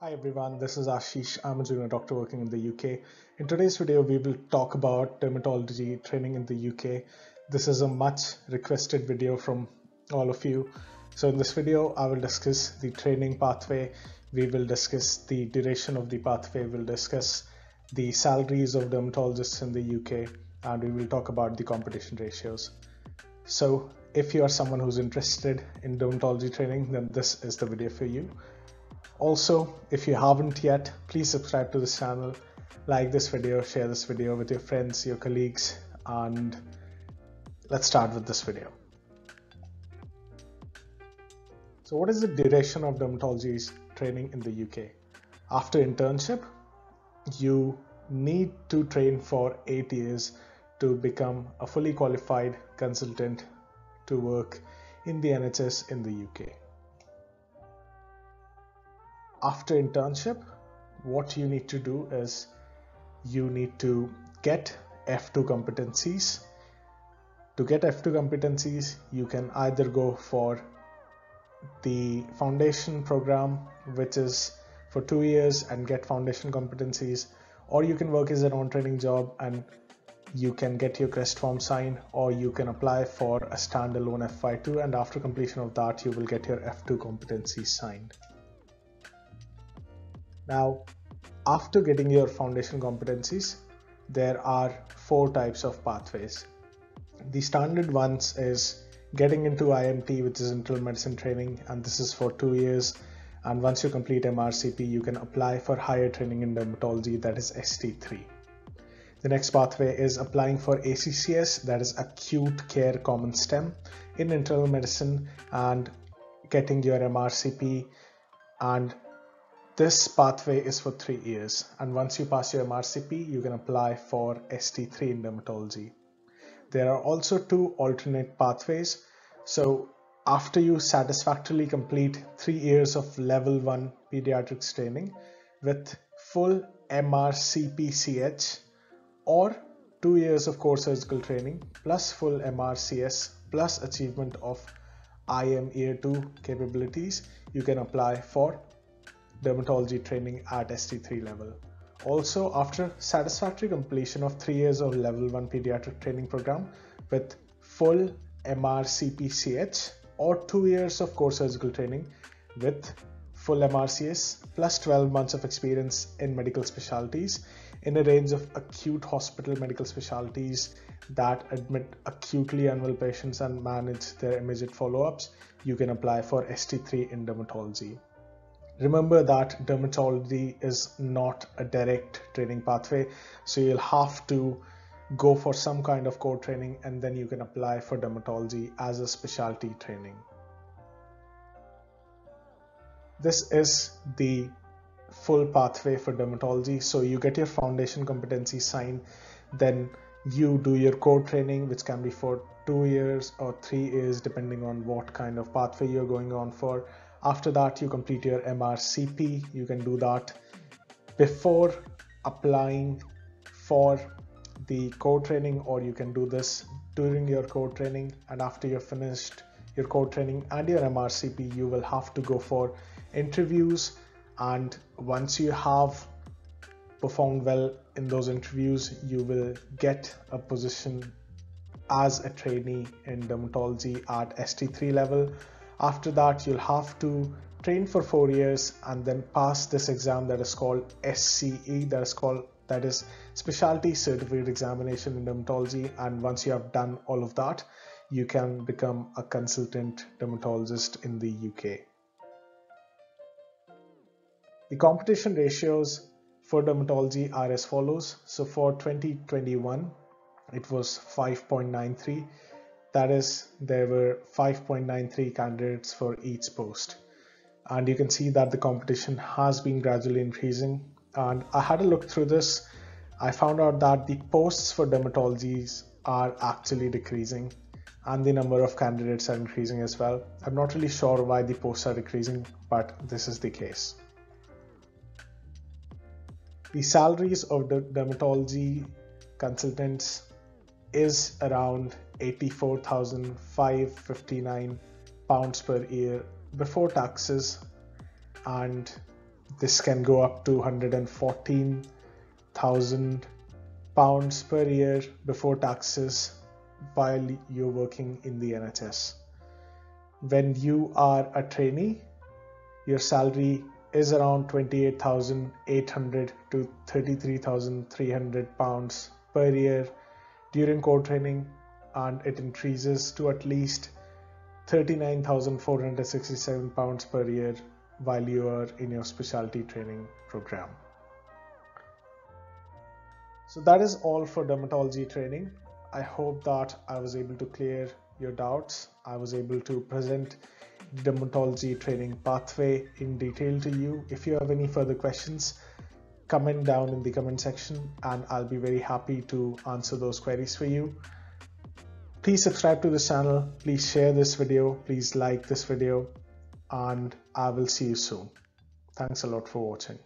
Hi everyone, this is Ashish. I'm a junior doctor working in the UK. In today's video, we will talk about dermatology training in the UK. This is a much requested video from all of you. So in this video, I will discuss the training pathway. We will discuss the duration of the pathway. We'll discuss the salaries of dermatologists in the UK, and we will talk about the competition ratios. So if you are someone who's interested in dermatology training, then this is the video for you. Also, if you haven't yet, please subscribe to this channel, like this video, share this video with your friends, your colleagues, and let's start with this video. So what is the duration of dermatology training in the UK? After internship, you need to train for 8 years to become a fully qualified consultant to work in the NHS in the UK. After internship, what you need to do is you need to get F2 competencies. To get F2 competencies, you can either go for the foundation program, which is for 2 years and get foundation competencies, or you can work as an on-training job and you can get your crest form signed, or you can apply for a standalone FY2, and after completion of that, you will get your F2 competencies signed. Now, after getting your foundation competencies, there are 4 types of pathways. The standard ones is getting into IMT, which is internal medicine training, and this is for 2 years. And once you complete MRCP, you can apply for higher training in dermatology, that is ST3. The next pathway is applying for ACCS, that is Acute Care Common STEM, in internal medicine, and getting your MRCP. And this pathway is for 3 years, and once you pass your MRCP, you can apply for ST3 in dermatology. There are also 2 alternate pathways. So after you satisfactorily complete 3 years of level 1 pediatrics training with full MRCPCH or 2 years of core surgical training plus full MRCS plus achievement of IM Year 2 capabilities, you can apply for dermatology training at ST3 level. Also, after satisfactory completion of 3 years of level 1 pediatric training program with full MRCPCH or 2 years of core surgical training with full MRCS plus 12 months of experience in medical specialties in a range of acute hospital medical specialties that admit acutely unwell patients and manage their immediate follow-ups, you can apply for ST3 in dermatology. Remember that dermatology is not a direct training pathway, so you'll have to go for some kind of core training and then you can apply for dermatology as a specialty training. This is the full pathway for dermatology. So you get your foundation competency signed, then you do your core training, which can be for 2 years or 3 years depending on what kind of pathway you're going on for. After that, you complete your MRCP. You can do that before applying for the core training, or you can do this during your core training, and after you've finished your core training and your MRCP, you will have to go for interviews, and once you have performed well in those interviews, you will get a position as a trainee in dermatology at ST3 level. After that, you'll have to train for 4 years and then pass this exam that is called SCE, that is Specialty Certificate Examination in Dermatology. And once you have done all of that, you can become a consultant dermatologist in the UK. The competition ratios for dermatology are as follows. So for 2021, it was 5.93. That is, there were 5.93 candidates for each post, and you can see that the competition has been gradually increasing. And I had a look through this. I found out that the posts for dermatologies are actually decreasing and the number of candidates are increasing as well. I'm not really sure why the posts are decreasing, but this is the case. The salaries of the dermatology consultants is around £84,559 per year before taxes, and This can go up to £114,000 per year before taxes while you're working in the NHS. When you are a trainee, your salary is around £28,800 to £33,300 per year during core training, and it increases to at least £39,467 per year while you are in your specialty training program. So that is all for dermatology training. I hope that I was able to clear your doubts. I was able to present dermatology training pathway in detail to you. If you have any further questions, comment down in the comment section and I'll be very happy to answer those queries for you. Please subscribe to this channel, please share this video, please like this video, and I will see you soon. Thanks a lot for watching.